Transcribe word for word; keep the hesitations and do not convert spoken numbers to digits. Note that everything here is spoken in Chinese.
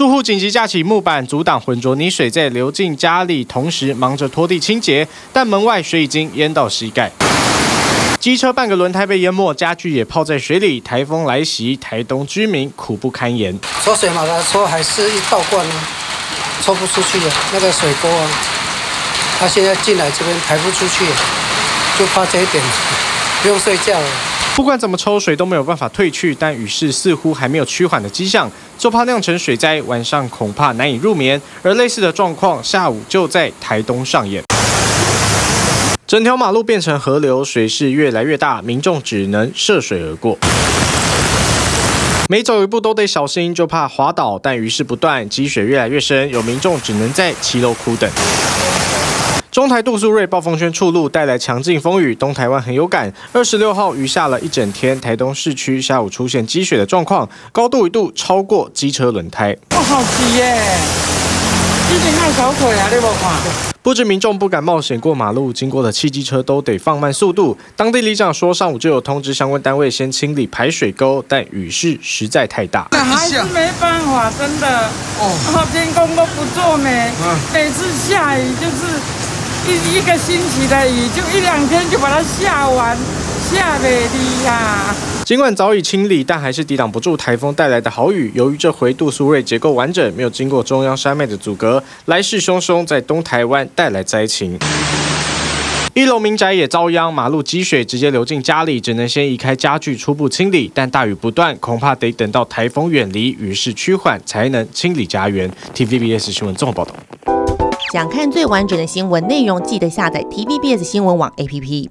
住户紧急架起木板阻挡浑浊泥水在流进家里，同时忙着拖地清洁，但门外水已经淹到膝盖。 机车半个轮胎被淹没，家具也泡在水里。台风来袭，台东居民苦不堪言。抽水马达抽还是一倒灌啊，抽不出去的那个水沟啊，它现在进来这边排不出去，就怕这一点，不用睡觉了。不管怎么抽水都没有办法退去，但雨势似乎还没有趋缓的迹象，就怕酿成水灾，晚上恐怕难以入眠。而类似的状况下午就在台东上演。 整条马路变成河流，水势越来越大，民众只能涉水而过。每走一步都得小心，就怕滑倒，但雨势不断，积水越来越深，有民众只能在骑楼苦等。中台杜苏芮暴风圈触路，带来强劲风雨，东台湾很有感。二十六号雨下了一整天，台东市区下午出现积水的状况，高度一度超过机车轮胎。哇、哦，好急耶！最近看小腿啊，你无看？ 不止民众不敢冒险过马路，经过的汽机车都得放慢速度。当地里长说，上午就有通知相关单位先清理排水沟，但雨势实在太大，还是没办法，真的。哦，天公都不作美，每次下雨就是一一个星期的雨，就一两天就把它下完，下美的呀。 尽管早已清理，但还是抵挡不住台风带来的豪雨。由于这回杜苏芮结构完整，没有经过中央山脉的阻隔，来势汹汹，在东台湾带来灾情。一楼民宅也遭殃，马路积水直接流进家里，只能先移开家具初步清理。但大雨不断，恐怕得等到台风远离、雨势趋缓，才能清理家园。T V B S 新闻综合报道。想看最完整的新闻内容，记得下载 T V B S 新闻网 A P P。